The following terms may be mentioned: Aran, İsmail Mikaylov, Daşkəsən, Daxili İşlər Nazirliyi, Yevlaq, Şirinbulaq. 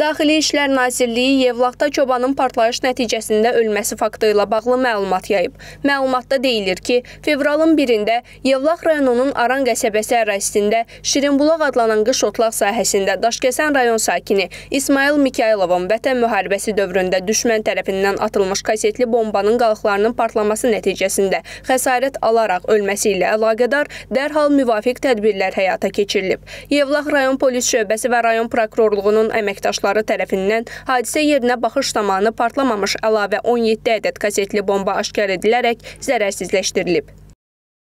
Daxili İşlər Nazirliyi Yevlaqda çobanın partlayış nəticəsində ölməsi faktı ilə bağlı məlumat yayıb. Məlumatda deyilir ki, fevralın 1-də Yevlaq rayonunun Aran qəsəbəsi ərazisində Şirinbulaq adlanan qış otlaq sahəsində Daşkəsən rayon sakini İsmail Mikaylovun vətən müharibəsi dövründə düşmən tərəfindən atılmış kasetli bombanın qalıqlarının partlaması nəticəsində xəsarət alaraq ölməsi ilə əlaqədar dərhal müvafiq tədbirlər həyata keçirilib. Yevlaq rayon polis şöbəsi və rayon prokurorluğunun əməkdaşları tərəfindən hadisə yerinə baxış zamanı partlamamış əlavə 17 ədəd kasetli bomba aşkar edilərək zərərsizləşdirilib.